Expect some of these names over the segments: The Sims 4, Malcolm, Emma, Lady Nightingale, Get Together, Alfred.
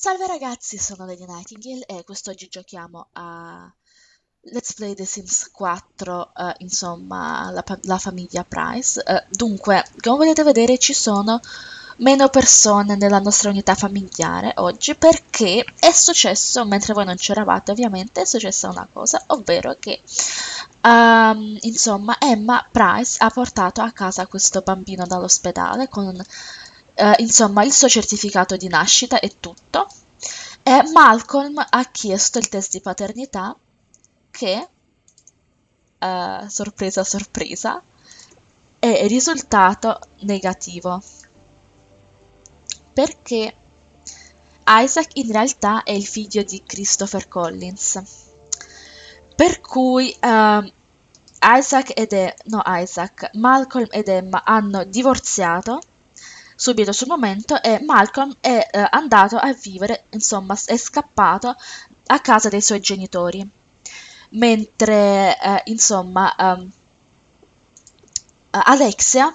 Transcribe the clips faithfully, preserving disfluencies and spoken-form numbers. Salve ragazzi, sono Lady Nightingale e quest'oggi giochiamo a Let's Play The Sims quattro, uh, insomma la, la famiglia Price. Uh, dunque, come potete vedere ci sono meno persone nella nostra unità familiare oggi perché è successo, mentre voi non c'eravate ovviamente, è successa una cosa, ovvero che um, insomma Emma Price ha portato a casa questo bambino dall'ospedale con un Uh, insomma il suo certificato di nascita e tutto, e Malcolm ha chiesto il test di paternità che, uh, sorpresa sorpresa, è risultato negativo, perché Isaac in realtà è il figlio di Christopher Collins, per cui uh, Isaac ed e- no, Isaac, Malcolm ed Emma hanno divorziato subito sul momento, e Malcolm è eh, andato a vivere, insomma è scappato a casa dei suoi genitori, mentre eh, insomma um, Alexia,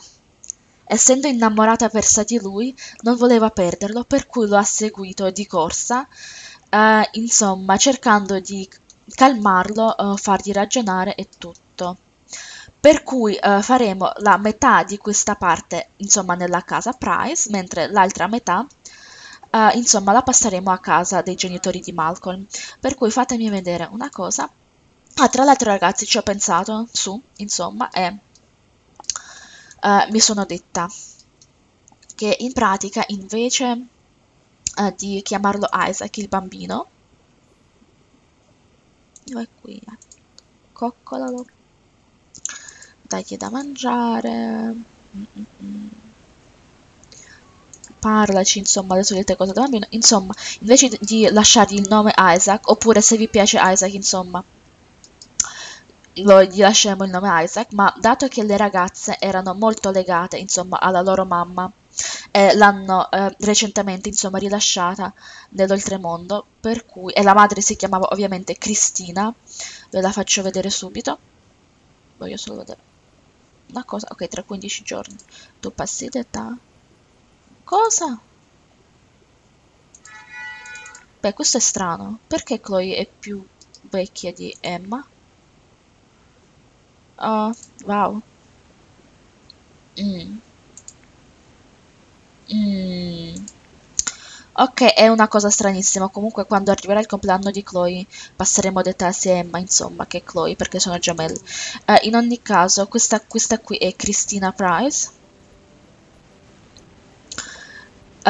essendo innamorata persa di lui, non voleva perderlo, per cui lo ha seguito di corsa, eh, insomma cercando di calmarlo, eh, fargli ragionare e tutto. Per cui uh, faremo la metà di questa parte, insomma, nella casa Price, mentre l'altra metà, uh, insomma, la passeremo a casa dei genitori di Malcolm. Per cui fatemi vedere una cosa. Ah, tra l'altro ragazzi, ci ho pensato su, insomma, e uh, mi sono detta che in pratica, invece uh, di chiamarlo Isaac, il bambino, dove è qui? Coccolalo. Dagli da mangiare, Mm-mm. parlaci, insomma, le solite cose da bambino. Insomma, invece di lasciargli il nome Isaac, oppure se vi piace Isaac, insomma, lo, gli lasciamo il nome Isaac, ma dato che le ragazze erano molto legate, insomma, alla loro mamma, eh, l'hanno eh, recentemente, insomma, rilasciata nell'oltremondo, per cui, e la madre si chiamava ovviamente Cristina, ve la faccio vedere subito, voglio solo vedere una cosa. Ok, tra quindici giorni tu passi d'età. Cosa? Beh, questo è strano. Perché Chloe è più vecchia di Emma? Oh, wow. mm. Mm. Ok, è una cosa stranissima. Comunque quando arriverà il compleanno di Chloe passeremo d'età sia Emma, insomma, che Chloe, perché sono gemelle. Eh, in ogni caso, questa, questa qui è Christina Price. Uh.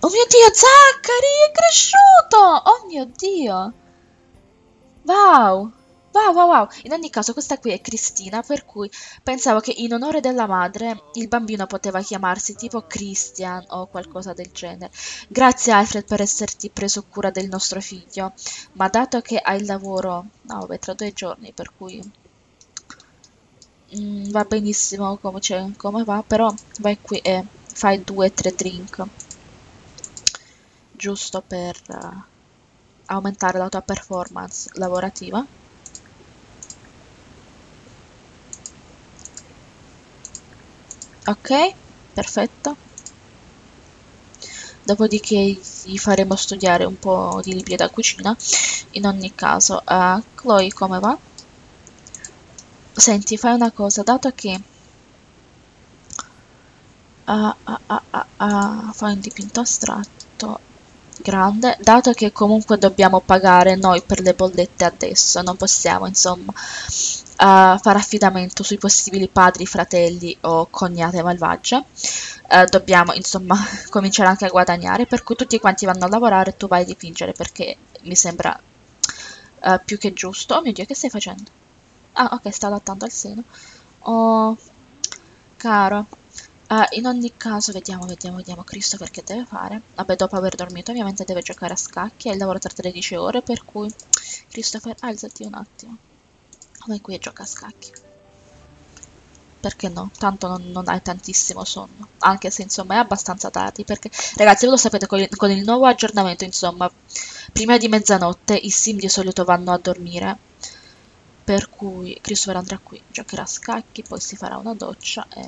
Oh mio Dio, Zachary è cresciuto! Oh mio Dio! Wow! Wow, wow, wow. In ogni caso questa qui è Cristina, per cui pensavo che in onore della madre il bambino poteva chiamarsi tipo Christian o qualcosa del genere. Grazie Alfred per esserti preso cura del nostro figlio, ma dato che hai il lavoro, no, beh, tra due giorni, per cui mm, va benissimo come, cioè, come va, però vai qui e fai due, tre drink, giusto per uh, aumentare la tua performance lavorativa. Ok, perfetto. Dopodiché gli faremo studiare un po' di lievito da cucina. In ogni caso, uh, Chloe come va? Senti, fai una cosa, dato che uh, uh, uh, uh, uh, fai un dipinto astratto grande, dato che comunque dobbiamo pagare noi per le bollette adesso, non possiamo, insomma, Uh, fare affidamento sui possibili padri, fratelli o cognate malvagie. Uh, dobbiamo, insomma, cominciare anche a guadagnare, per cui tutti quanti vanno a lavorare e tu vai a dipingere, perché mi sembra uh, più che giusto. Oh mio Dio, che stai facendo? Ah, ok, sta allattando al seno. Oh, caro. Uh, in ogni caso, vediamo, vediamo, vediamo Christopher che deve fare. Vabbè, dopo aver dormito ovviamente deve giocare a scacchi, e lavora tra tredici ore, per cui Christopher, alzati un attimo. Vai qui e gioca a scacchi, perché no? Tanto non, non hai tantissimo sonno, anche se insomma è abbastanza tardi, perché ragazzi voi lo sapete, con il, con il nuovo aggiornamento, insomma, prima di mezzanotte i sim di solito vanno a dormire, per cui Christopher andrà qui, giocherà a scacchi, poi si farà una doccia e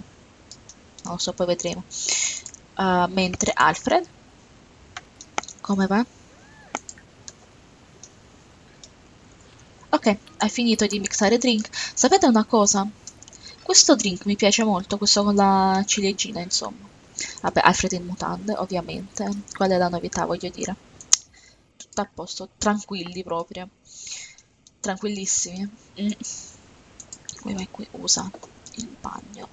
non lo so, poi vedremo. Uh, mentre Alfred come va? Ok, hai finito di mixare drink. Sapete una cosa? Questo drink mi piace molto, questo con la ciliegina, insomma. Vabbè, Alfred in mutande, ovviamente. Qual è la novità, voglio dire? Tutto a posto, tranquilli proprio. Tranquillissimi. Mm. Qui vai, qui, usa il bagno.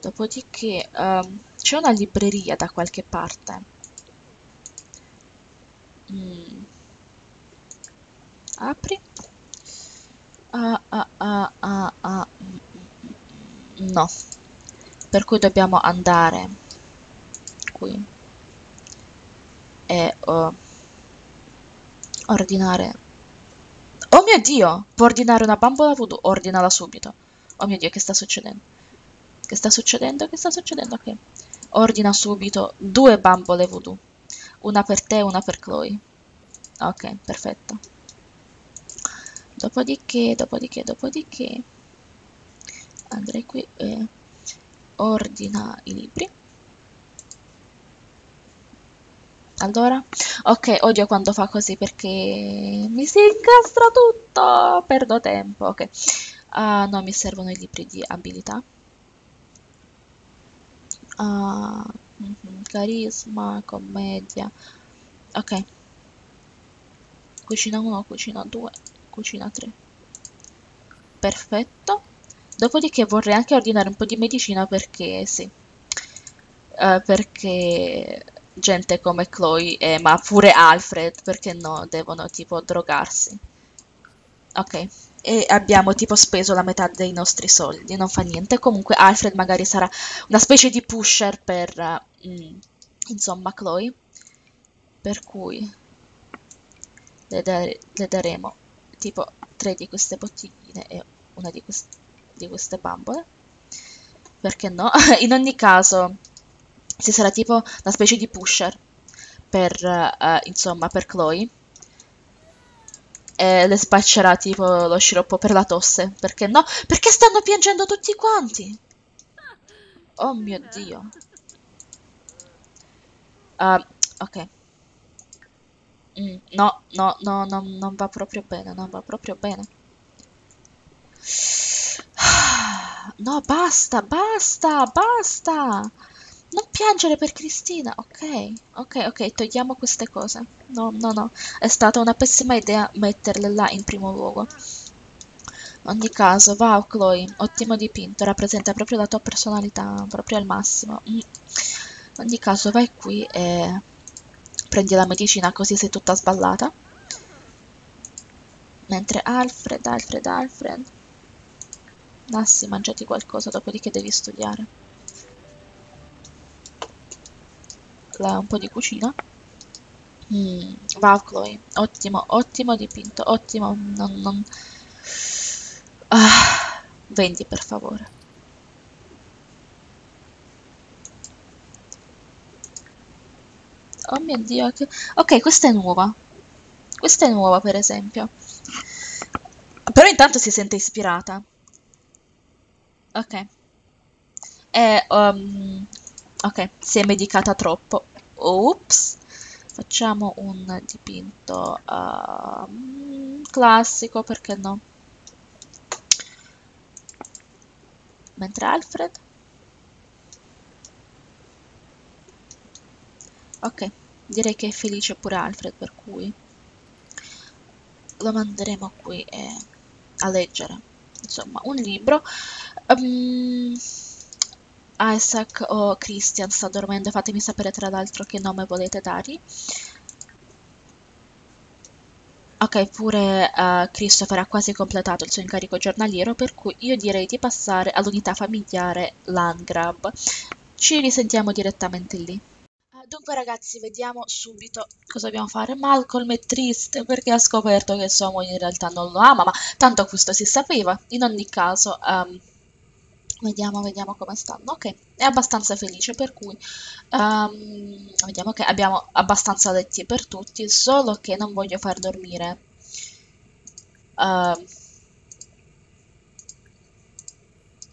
Dopodiché, um, c'è una libreria da qualche parte. Mm. Apri. Ah, ah, ah, ah, ah. No. Per cui dobbiamo andare qui e uh, ordinare. Oh mio Dio! Può ordinare una bambola voodoo? Ordinala subito. Oh mio Dio, che sta succedendo? Che sta succedendo? Che sta succedendo? Ok. Ordina subito due bambole voodoo. Una per te e una per Chloe. Ok, perfetto. Dopodiché, dopodiché, dopodiché andrei qui e ordina i libri. Allora, ok, odio quando fa così perché mi si incastra tutto, perdo tempo. Ok, uh, no, mi servono i libri di abilità. Uh, mm-hmm, carisma, commedia. Ok, cucina uno, cucina due. Cucina tre. Perfetto. Dopodiché vorrei anche ordinare un po' di medicina perché sì. Uh, perché gente come Chloe e ma pure Alfred, perché no, devono tipo drogarsi. Ok. E abbiamo tipo speso la metà dei nostri soldi. Non fa niente. Comunque Alfred magari sarà una specie di pusher per uh, mh, insomma Chloe. Per cui le, dare, le daremo tipo tre di queste bottigline e una di, quest di queste bambole, perché no? In ogni caso si sarà tipo una specie di pusher per uh, insomma per Chloe e le spaccerà tipo lo sciroppo per la tosse, perché no? Perché stanno piangendo tutti quanti. Oh mio Dio. Uh, ok. No, no, no, no, non va proprio bene, non va proprio bene. No, basta, basta, basta. Non piangere per Cristina, ok, ok, ok, togliamo queste cose. No, no, no, è stata una pessima idea metterle là in primo luogo. In ogni caso, wow Chloe, ottimo dipinto, rappresenta proprio la tua personalità, proprio al massimo. In ogni caso, vai qui e prendi la medicina così sei tutta sballata. Mentre Alfred, Alfred, Alfred. Lassi, mangiati qualcosa, dopodiché devi studiare. La, un po' di cucina. Mm, wow, Chloe. Ottimo, ottimo dipinto, ottimo. Non, non... Ah, vendi, per favore. Oh mio Dio, che... ok, questa è nuova. Questa è nuova, per esempio. Però intanto si sente ispirata. Ok. E, um... ok, si è medicata troppo. Ops. Facciamo un dipinto uh, classico, perché no? Mentre Alfred... ok, direi che è felice pure Alfred, per cui lo manderemo qui eh, a leggere, insomma, un libro. Um, Isaac o Christian sta dormendo, fatemi sapere tra l'altro che nome volete dargli. Ok, pure uh, Christopher ha quasi completato il suo incarico giornaliero, per cui io direi di passare all'unità familiare Landgrab. Ci risentiamo direttamente lì. Dunque ragazzi, vediamo subito cosa dobbiamo fare. Malcolm è triste perché ha scoperto che sua moglie in realtà non lo ama, ma tanto questo si sapeva. In ogni caso, um, vediamo, vediamo come stanno. Ok, è abbastanza felice, per cui um, vediamo che abbiamo abbastanza letti per tutti, solo che non voglio far dormire uh,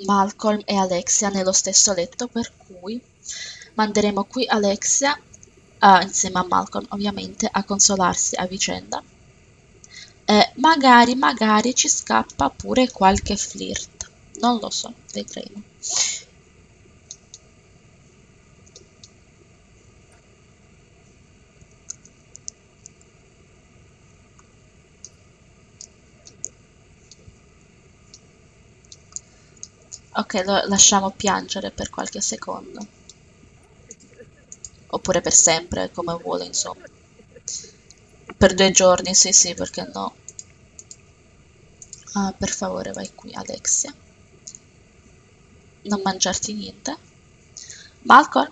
Malcolm e Alexia nello stesso letto, per cui... manderemo qui Alexia uh, insieme a Malcolm ovviamente, a consolarsi a vicenda. Eh, magari, magari ci scappa pure qualche flirt, non lo so, vedremo. Ok, lo lasciamo piangere per qualche secondo. Oppure per sempre, come vuole, insomma. Per due giorni, sì, sì, perché no. Ah, per favore, vai qui, Alexia. Non mangiarti niente. Malcolm,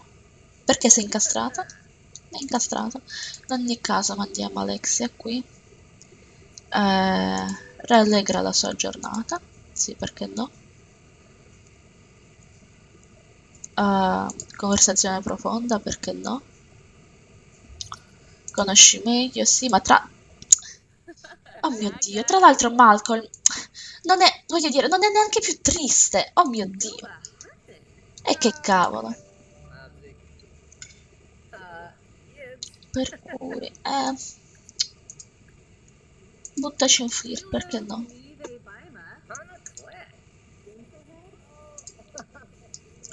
perché sei incastrata? È incastrata. In ogni caso, mandiamo Alexia qui. Eh, rallegra la sua giornata. Sì, perché no. Uh, conversazione profonda, perché no? Conosci meglio, sì, ma tra... Oh mio Dio, tra l'altro Malcolm non è, voglio dire, non è neanche più triste, oh mio Dio. E che cavolo. Per cui, eh... buttaci un flirt, perché no?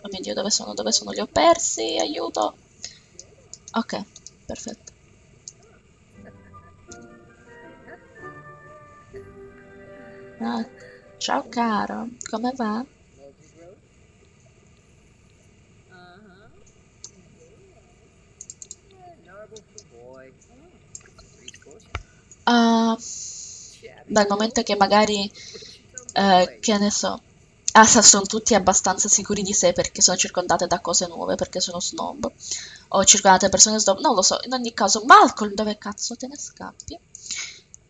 Oh mio Dio, dove sono? Dove sono? Li ho persi, aiuto! Ok, perfetto. Ah, ciao caro, come va? Uh, dal momento che magari, uh, che ne so... Ah, sono tutti abbastanza sicuri di sé perché sono circondate da cose nuove, perché sono snob. O circondate da persone snob, non lo so. In ogni caso, Malcolm, dove cazzo te ne scappi?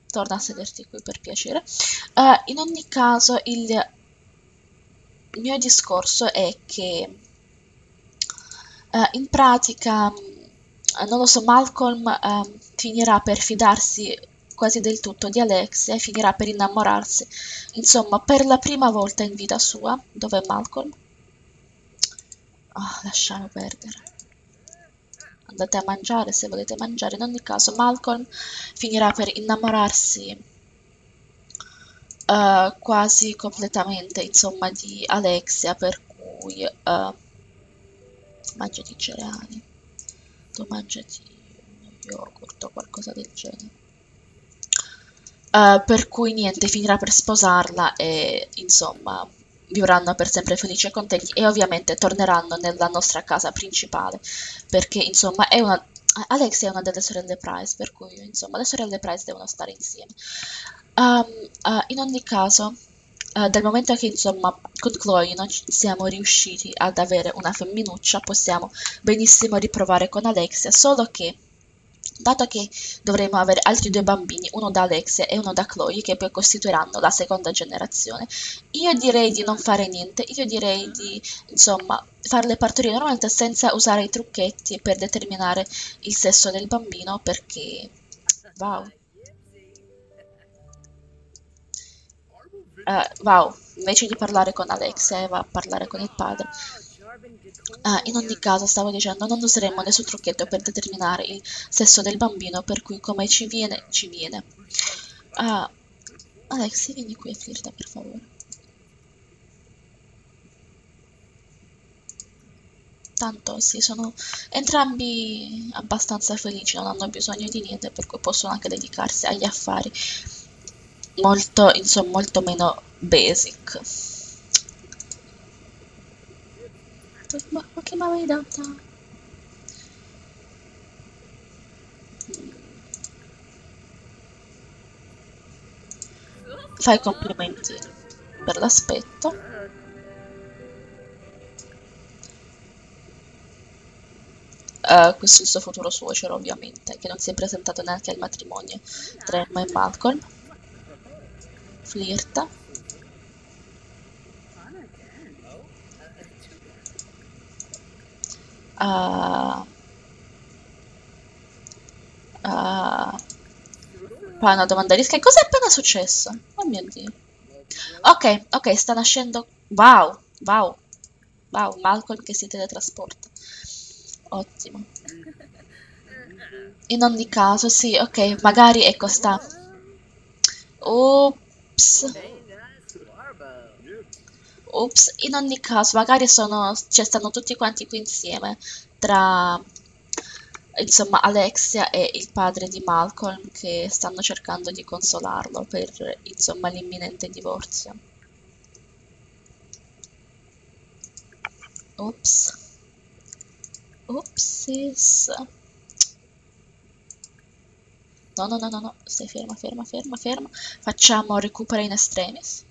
Torna a sederti qui per piacere. Uh, in ogni caso, il mio discorso è che uh, in pratica, uh, non lo so, Malcolm uh, finirà per fidarsi quasi del tutto di Alexia e finirà per innamorarsi, insomma, per la prima volta in vita sua. Dov'è Malcolm? Oh, lasciamo perdere, andate a mangiare se volete mangiare. In ogni caso Malcolm finirà per innamorarsi uh, quasi completamente, insomma, di Alexia, per cui uh, mangiati i cereali, tu mangiati uno yogurt o qualcosa del genere. Uh, per cui niente, finirà per sposarla e insomma vivranno per sempre felici e contenti, e ovviamente torneranno nella nostra casa principale, perché insomma è una... Alexia è una delle sorelle Price, per cui insomma le sorelle Price devono stare insieme. Um, uh, in ogni caso, uh, dal momento che insomma con Chloe non siamo riusciti ad avere una femminuccia, possiamo benissimo riprovare con Alexia, solo che dato che dovremo avere altri due bambini, uno da Alexia e uno da Chloe, che poi costituiranno la seconda generazione, io direi di non fare niente, io direi di, insomma, farle partorire normalmente senza usare i trucchetti per determinare il sesso del bambino, perché... wow. Uh, wow, invece di parlare con Alexia va a parlare con il padre. Ah, in ogni caso, stavo dicendo, non useremo nessun trucchetto per determinare il sesso del bambino, per cui come ci viene, ci viene. Ah, Alexia, vieni qui e flirta, per favore. Tanto sì, sono entrambi abbastanza felici, non hanno bisogno di niente, per cui possono anche dedicarsi agli affari molto, insomma, molto meno basic. Ma, ma che m'avevi data? Fai complimenti per l'aspetto. Uh, questo è il suo futuro suocero, ovviamente, che non si è presentato neanche al matrimonio tra Emma e Malcolm. Flirta. Uh, uh, fa una domanda risca. Cosa è appena successo? Oh mio Dio. Ok, ok, sta nascendo. Wow, wow, wow, Malcolm che si teletrasporta. Ottimo. in ogni caso, sì, ok, magari ecco sta. Ops. Ops, in ogni caso, magari sono, cioè stanno tutti quanti qui insieme, tra, insomma, Alexia e il padre di Malcolm, che stanno cercando di consolarlo per, insomma, l'imminente divorzio. Ops. Opsis. No, no, no, no, no, stai ferma, ferma, ferma, ferma. Facciamo recupera in extremis,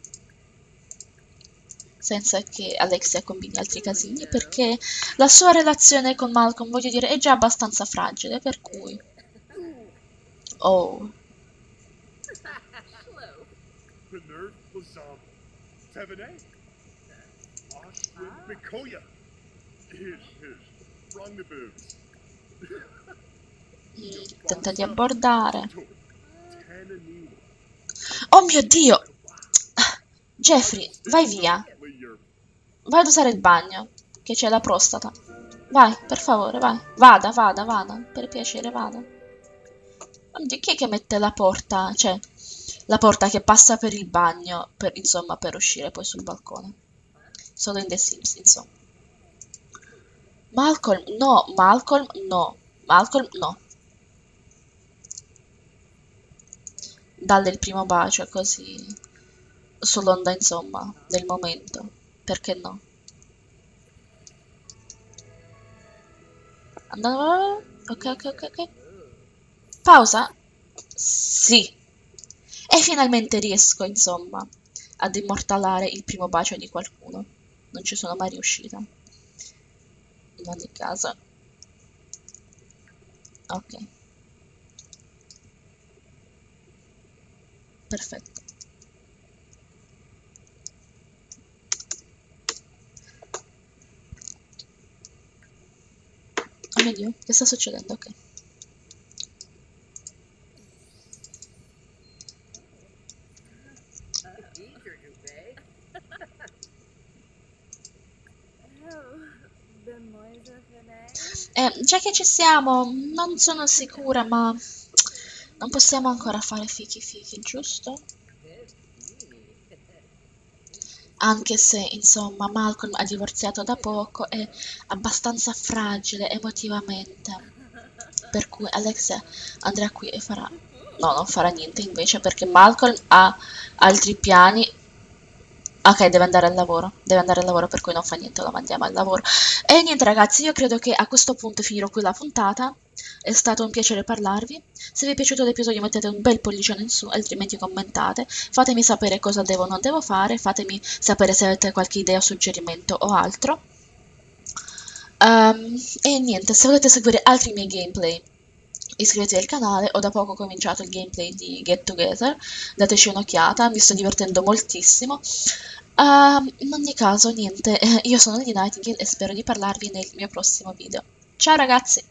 senza che Alexia combini altri casini, perché la sua relazione con Malcolm, voglio dire, è già abbastanza fragile, per cui... Oh. Mm, tenta di abbordare. Oh mio Dio! Jeffrey, vai via. Vai ad usare il bagno, che c'è la prostata. Vai, per favore, vai. Vada, vada, vada. Per piacere, vada. Di chi è che mette la porta? Cioè, la porta che passa per il bagno, per, insomma, per uscire poi sul balcone. Solo in The Sims, insomma. Malcolm, no. Malcolm, no. Malcolm, no. Dalle il primo bacio, così... sull'onda, insomma, del momento, perché no? Andavo... ok, ok, ok, ok. Pausa? Sì. E finalmente riesco, insomma, ad immortalare il primo bacio di qualcuno. Non ci sono mai riuscita. In ogni caso. Ok. Perfetto. Oh mio Dio, che sta succedendo? Ok. Eh, già che ci siamo, non sono sicura, ma non possiamo ancora fare fichi fichi, giusto? Anche se, insomma, Malcolm ha divorziato da poco, è abbastanza fragile emotivamente. Per cui Alexia andrà qui e farà... no, non farà niente invece, perché Malcolm ha altri piani. Ok, deve andare al lavoro. Deve andare al lavoro, per cui non fa niente, lo mandiamo al lavoro. E niente ragazzi, io credo che a questo punto finirò qui la puntata. È stato un piacere parlarvi. Se vi è piaciuto l'episodio mettete un bel pollicione in su, altrimenti commentate, fatemi sapere cosa devo o non devo fare, fatemi sapere se avete qualche idea o suggerimento o altro. Um, e niente, se volete seguire altri miei gameplay iscrivetevi al canale, ho da poco cominciato il gameplay di Get Together, dateci un'occhiata, mi sto divertendo moltissimo. Um, in ogni caso niente, io sono Lady Nightingale e spero di parlarvi nel mio prossimo video. Ciao ragazzi!